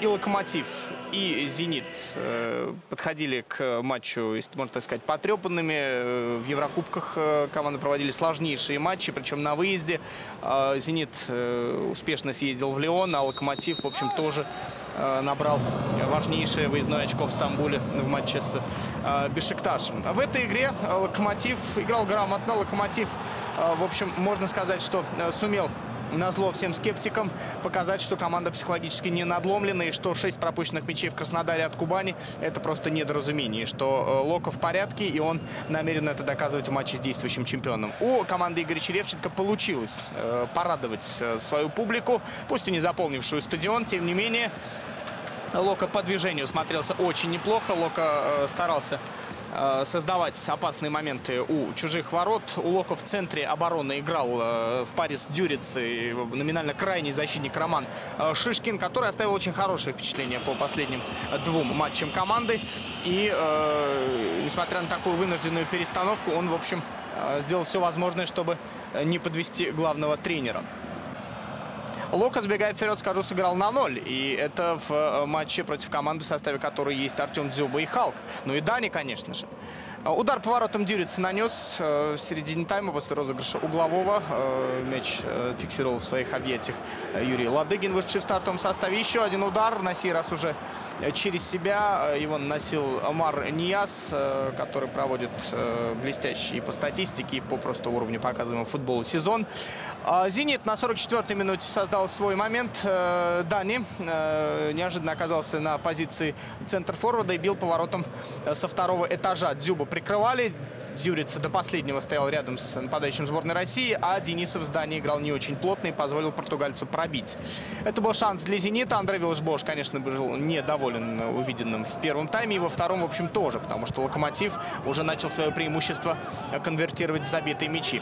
и «Локомотив», и «Зенит» подходили к матчу, если можно так сказать, потрепанными. В Еврокубках команды проводили сложнейшие матчи, причем на выезде. «Зенит» успешно съездил в Лион, а «Локомотив», в общем, тоже набрал важнейшее выездное очко в Стамбуле в матче с Бешикташем. В этой игре «Локомотив» играл грамотно. «Локомотив», в общем, можно сказать, что сумел назло всем скептикам показать, что команда психологически не надломлена, и что 6 пропущенных мячей в Краснодаре от Кубани – это просто недоразумение, что Локо в порядке, и он намерен это доказывать в матче с действующим чемпионом. У команды Игоря Черевченко получилось порадовать свою публику, пусть и не заполнившую стадион, тем не менее. Локо по движению смотрелся очень неплохо, Локо старался создавать опасные моменты у чужих ворот. У Локо в центре обороны играл в паре с Дюрицей номинально крайний защитник Роман Шишкин, который оставил очень хорошее впечатление по последним двум матчам команды. И, несмотря на такую вынужденную перестановку, он, в общем, сделал все возможное, чтобы не подвести главного тренера. Локо, сбегая вперед, скажу, сыграл на 0. И это в матче против команды, в составе которой есть Артем Дзюба и Халк. Ну и Дани, конечно же. Удар по воротам Дюрица нанес в середине тайма после розыгрыша углового. Мяч фиксировал в своих объятиях Юрий Ладыгин, вышедший в стартовом составе. Еще один удар, на сей раз уже через себя. Его наносил Амар Нияз, который проводит блестящий и по статистике, и по просто уровню показываемого футбола сезон. «Зенит» на 44-й минуте создал свой момент. Дани неожиданно оказался на позиции центр-форварда и бил по воротам со второго этажа. Дзюба прикрывали. Дзюрица до последнего стоял рядом с нападающим сборной России, а Денисов с Данией играл не очень плотно и позволил португальцу пробить. Это был шанс для «Зенита». Андрей Виллаш-Бош, конечно, был недоволен увиденным в первом тайме и во втором, в общем, тоже, потому что «Локомотив» уже начал свое преимущество конвертировать в забитые мячи.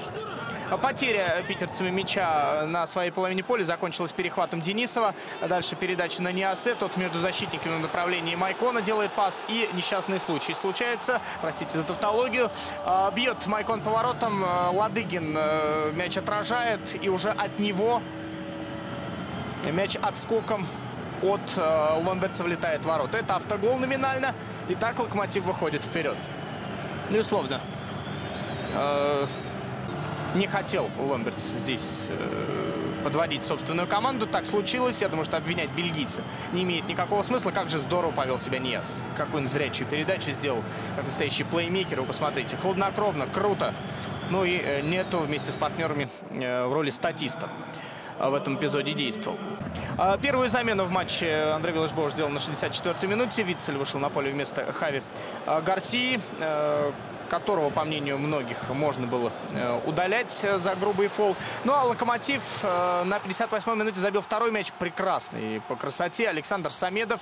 Потеря питерцами мяча на своей половине поля закончилась перехватом Денисова. Дальше передача на Ниасе. Тот между защитниками в направлении Майкона делает пас. И несчастный случай случается. Простите за тавтологию. Бьет Майкон поворотом. Ладыгин мяч отражает. И уже от него мяч отскоком от Ломберца влетает в ворота. Это автогол номинально. И так «Локомотив» выходит вперед. Ну и условно. Не хотел Ломберт здесь подводить собственную команду. Так случилось. Я думаю, что обвинять бельгийца не имеет никакого смысла. Как же здорово повел себя Нияз. Какую он зрячую передачу сделал. Как настоящий плеймейкер. Вы посмотрите. Хладнокровно, круто. Ну и Нету вместе с партнерами в роли статиста в этом эпизоде действовал. Первую замену в матче Андрей Виллаш-Бош сделал на 64-й минуте. Витцель вышел на поле вместо Хави Гарсии, которого, по мнению многих, можно было удалять за грубый фол. Ну а «Локомотив» на 58-й минуте забил второй мяч. Прекрасный по красоте. Александр Самедов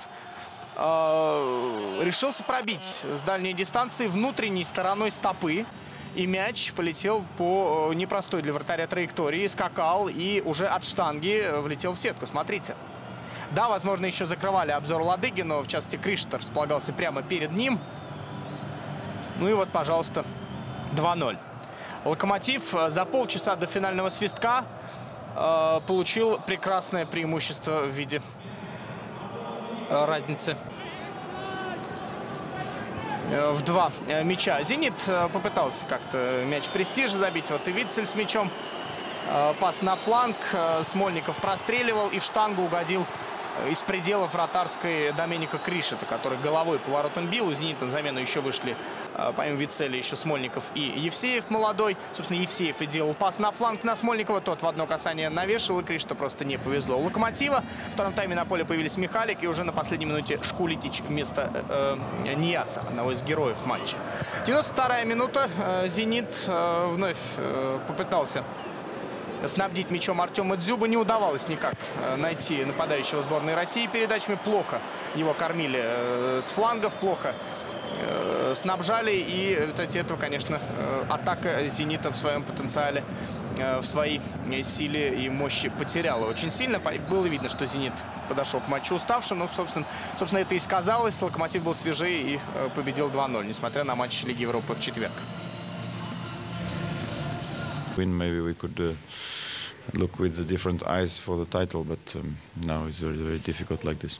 решился пробить с дальней дистанции внутренней стороной стопы. И мяч полетел по непростой для вратаря траектории. Скакал и уже от штанги влетел в сетку. Смотрите. Да, возможно, еще закрывали обзор Ладыги, но в частности Криштер располагался прямо перед ним. Ну и вот, пожалуйста, 2-0. «Локомотив» за полчаса до финального свистка получил прекрасное преимущество в виде разницы в два мяча. «Зенит» попытался как-то мяч престижа забить. Вот и Витцель с мячом. Пас на фланг. Смольников простреливал и в штангу угодил из пределов вратарской Доменика Кришета, который головой поворотом бил. У «Зенита» на замену еще вышли, помимо Вицеля, еще Смольников и Евсеев молодой. Собственно, Евсеев и делал пас на фланг на Смольникова. Тот в одно касание навешал, и Кришету просто не повезло. У «Локомотива» в втором тайме на поле появились Михалик и уже на последней минуте Шкулитич вместо Нияса, одного из героев матча. 92-я минута. «Зенит» вновь попытался снабдить мячом Артема Дзюбу. Не удавалось никак найти нападающего сборной России передачами. Плохо его кормили с флангов, плохо снабжали. И в результате этого, конечно, атака «Зенита» в своем потенциале, в своей силе и мощи потеряла очень сильно. Было видно, что «Зенит» подошел к матчу уставшим. Но, собственно, это и сказалось. «Локомотив» был свежее и победил 2-0, несмотря на матч Лиги Европы в четверг. Maybe we could look with different eyes for the title, but now it's very, very difficult like this.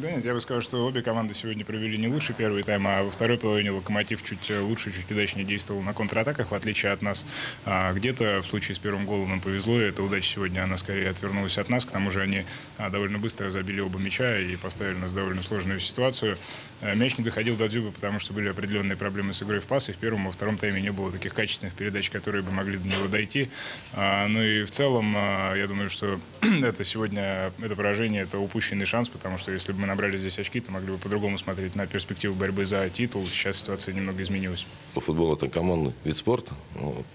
Да нет, я бы сказал, что обе команды сегодня провели не лучший первый тайм, а во второй половине «Локомотив» чуть лучше, чуть удачнее действовал на контратаках, в отличие от нас. А где-то в случае с первым голом нам повезло, и эта удача сегодня, она скорее отвернулась от нас. К тому же они довольно быстро забили оба мяча и поставили нас в довольно сложную ситуацию. Мяч не доходил до Дзюба, потому что были определенные проблемы с игрой в пас, и в первом, во втором тайме не было таких качественных передач, которые бы могли до него дойти. Ну и в целом, я думаю, что это сегодня, это поражение, это упущенный шанс, потому что если бы мы набрали здесь очки, то могли бы по-другому смотреть на перспективу борьбы за титул. Сейчас ситуация немного изменилась. Футбол – это командный вид спорта.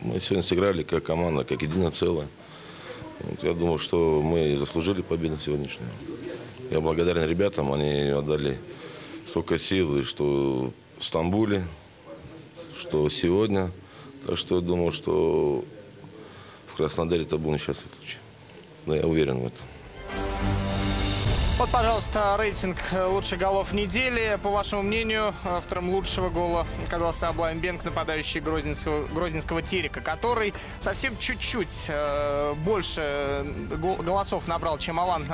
Мы сегодня сыграли как команда, как единое целое. Я думаю, что мы заслужили победу сегодняшнюю. Я благодарен ребятам, они отдали столько сил, и что в Стамбуле, что сегодня. Так что я думаю, что в Краснодаре это был несчастный случай. Да, я уверен в этом. Вот, пожалуйста, рейтинг лучших голов недели. По вашему мнению, автором лучшего гола оказался Аблайнбенк, нападающий грозненского Терека, который совсем чуть-чуть больше голосов набрал, чем Алан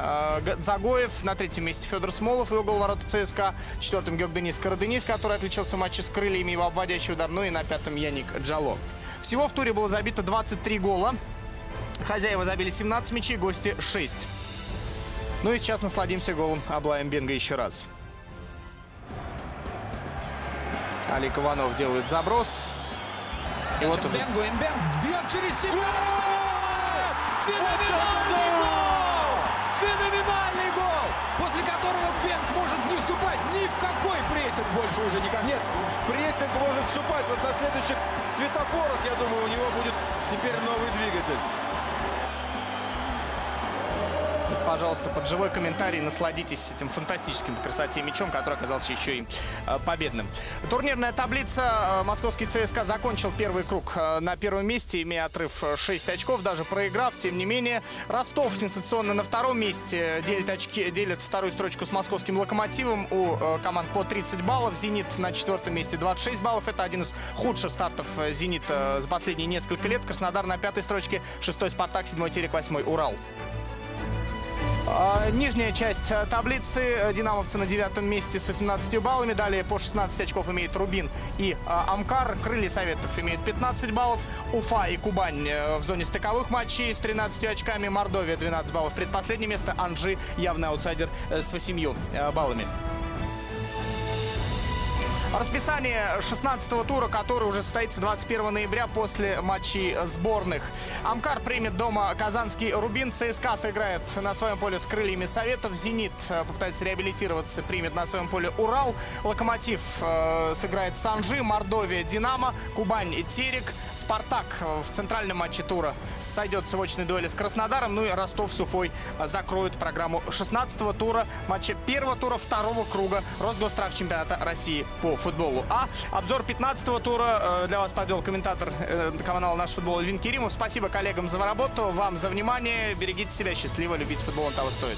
Загоев. На третьем месте Федор Смолов и угол ворота ЦСКА. Четвертым Георгденис Караденис, который отличился в матче с «Крыльями», его обводящий удар. Ну и на пятом Яник Джало. Всего в туре было забито 23 гола. Хозяева забили 17 мячей, гости 6. Ну и сейчас насладимся голом Аблайнбенга еще раз. Алик Иванов делает заброс. И вот уже... Бенг бьет через себя. Феноменальный гол! Феноменальный гол! После которого Бенг может не вступать ни в какой прессинг больше уже никак. Нет, в прессинг может вступать. Вот на следующих светофорах, я думаю, у него будет теперь новый двигатель. Пожалуйста, под живой комментарий насладитесь этим фантастическим по красоте мячом, который оказался еще и победным. Турнирная таблица. Московский ЦСКА закончил первый круг на первом месте, имея отрыв 6 очков, даже проиграв. Тем не менее, Ростов сенсационно на втором месте делит вторую строчку с московским «Локомотивом». У команд по 30 баллов. «Зенит» на четвертом месте 26 баллов. Это один из худших стартов «Зенита» за последние несколько лет. Краснодар на пятой строчке, 6-й «Спартак», 7-й «Терек», 8-й «Урал». Нижняя часть таблицы. Динамовцы на 9-м месте с 18 баллами. Далее по 16 очков имеет Рубин и Амкар. Крылья Советов имеют 15 баллов. Уфа и Кубань в зоне стыковых матчей с 13 очками. Мордовия 12 баллов. Предпоследнее место. Анжи явный аутсайдер с 8 баллами. Расписание 16-го тура, который уже состоится 21 ноября после матчей сборных. Амкар примет дома казанский Рубин. ЦСКА сыграет на своем поле с «Крыльями Советов». «Зенит» попытается реабилитироваться, примет на своем поле «Урал». «Локомотив» сыграет с «Анжи». «Мордовия» — «Динамо». «Кубань» и «Терек». «Спартак» в центральном матче тура сойдется в очной дуэли с «Краснодаром». Ну и «Ростов» с «Уфой» закроют программу 16-го тура. Матчи первого тура второго круга «Росгосстрах» чемпионата России по футболу. А обзор 15-го тура для вас подвел комментатор канала «Наш футбол» Эльвин Керимов. Спасибо коллегам за работу, вам за внимание. Берегите себя, счастливо, любить футбол, он того стоит.